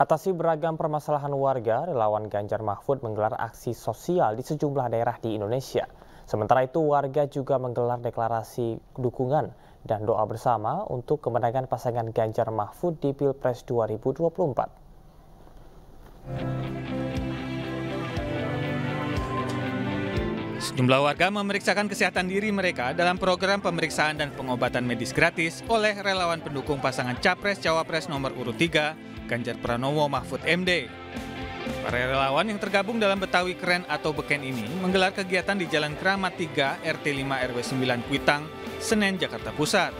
Atasi beragam permasalahan warga, relawan Ganjar Mahfud menggelar aksi sosial di sejumlah daerah di Indonesia. Sementara itu warga juga menggelar deklarasi dukungan dan doa bersama untuk kemenangan pasangan Ganjar Mahfud di Pilpres 2024. Sejumlah warga memeriksakan kesehatan diri mereka dalam program pemeriksaan dan pengobatan medis gratis oleh relawan pendukung pasangan Capres-Cawapres nomor urut 3, Ganjar Pranowo Mahfud MD. Para relawan yang tergabung dalam Betawi Keren atau Beken ini menggelar kegiatan di Jalan Keramat 3, RT 5, RW 9, Kuitang, Senen, Jakarta Pusat.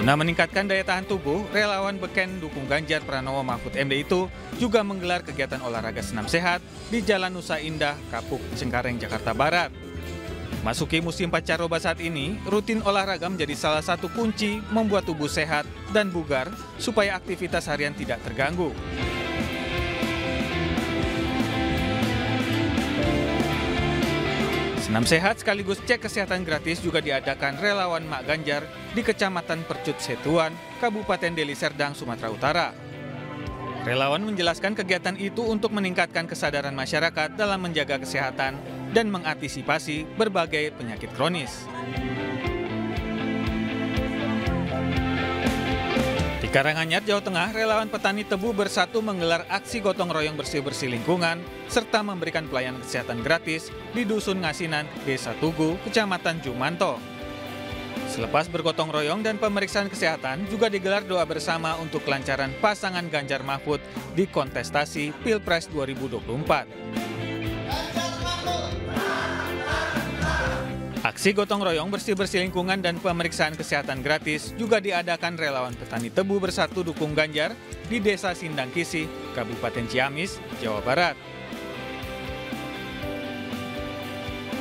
Guna meningkatkan daya tahan tubuh, relawan Beken dukung Ganjar Pranowo Mahfud MD itu juga menggelar kegiatan olahraga senam sehat di Jalan Nusa Indah, Kapuk, Cengkareng, Jakarta Barat. Masuki musim pancaroba saat ini, rutin olahraga menjadi salah satu kunci membuat tubuh sehat dan bugar supaya aktivitas harian tidak terganggu. Senam sehat sekaligus cek kesehatan gratis juga diadakan relawan Mak Ganjar di Kecamatan Percut Setuan, Kabupaten Deli Serdang, Sumatera Utara. Relawan menjelaskan kegiatan itu untuk meningkatkan kesadaran masyarakat dalam menjaga kesehatan dan mengantisipasi berbagai penyakit kronis. Di Karanganyar, Jawa Tengah, relawan petani Tebu Bersatu menggelar aksi gotong royong bersih-bersih lingkungan serta memberikan pelayanan kesehatan gratis di Dusun Ngasinan, Desa Tugu, Kecamatan Jumanto. Selepas bergotong royong dan pemeriksaan kesehatan, juga digelar doa bersama untuk kelancaran pasangan Ganjar Mahfud di kontestasi Pilpres 2024. Aksi gotong royong bersih-bersih lingkungan dan pemeriksaan kesehatan gratis juga diadakan relawan petani Tebu Bersatu dukung Ganjar di Desa Sindangkisih, Kabupaten Ciamis, Jawa Barat.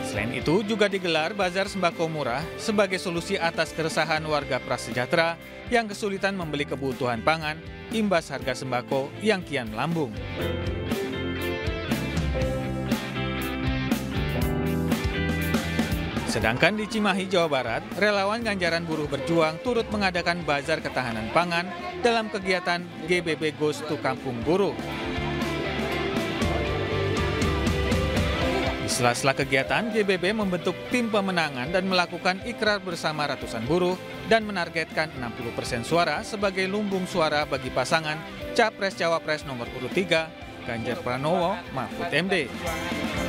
Selain itu juga digelar bazar sembako murah sebagai solusi atas keresahan warga prasejahtera yang kesulitan membeli kebutuhan pangan imbas harga sembako yang kian melambung. Sedangkan di Cimahi, Jawa Barat, relawan Ganjaran Buruh Berjuang turut mengadakan bazar ketahanan pangan dalam kegiatan GBB Goes to Kampung Buruh. Di sela-sela kegiatan, GBB membentuk tim pemenangan dan melakukan ikrar bersama ratusan buruh dan menargetkan 60% suara sebagai lumbung suara bagi pasangan Capres-Cawapres nomor urut 3, Ganjar Pranowo Mahfud MD.